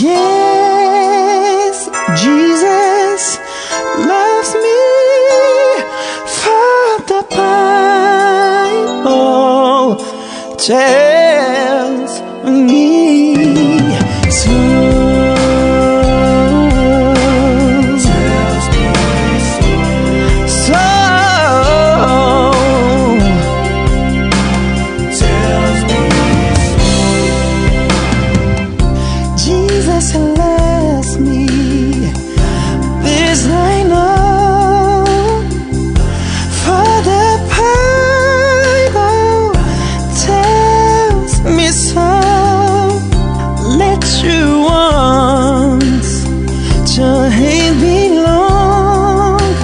Yes, Jesus loves me, Father Bible tells me so. Tells me so. So tells me so. Jesus loves me, this I know, for the Bible tells me so. Let your wants, your hand belong.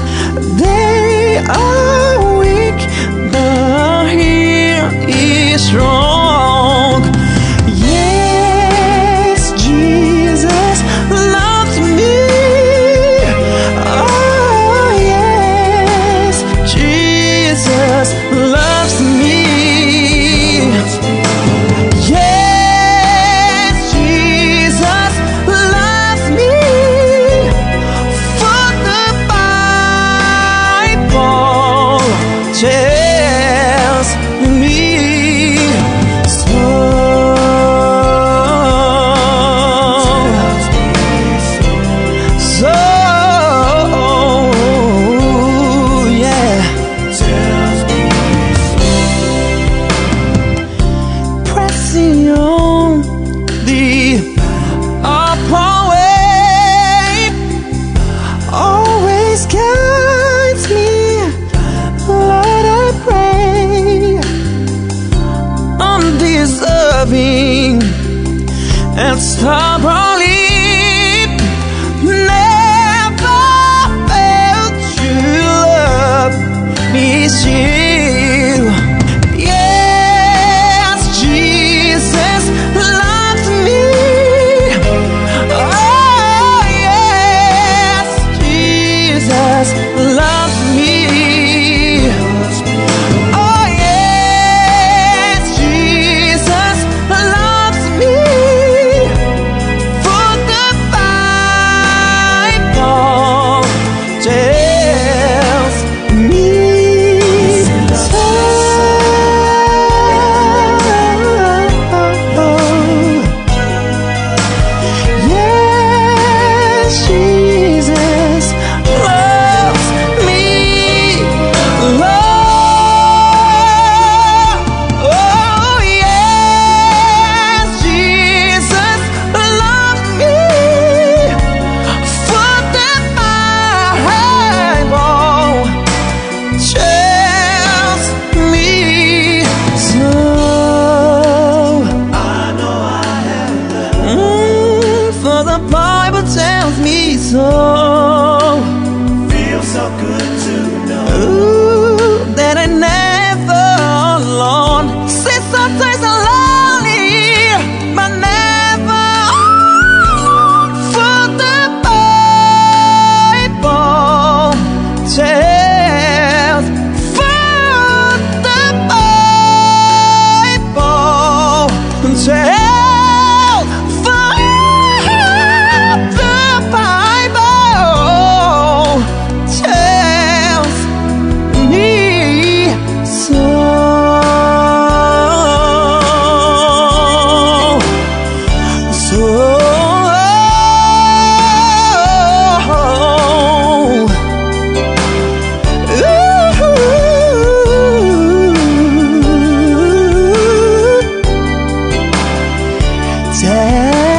They are weak, but He is strong. Yes, Jesus loves me. Oh, yes, Jesus loves me. Yes, Jesus loves me, for the Bible tells me so. So, yeah, tells me so. Pressing on the upper way, always guides me, Lord, I pray. Undeserving and stubbornly, never felt true love is you. Yes, Jesus loves me. Oh, yes, Jesus loves me. Oh, yes, Jesus loves me, for the Bible tells me so. Yes, Jesus loves me, Lord. Oh, yes, Jesus loves me, for the Bible tells me so. For the Bible tells me so. Feels so good to know that I never alone. See, sometimes I'm lonely, but never alone, for the Bible tells, for the Bible tells, for the Bible tells me so. So, ooh, ooh, ooh, ooh.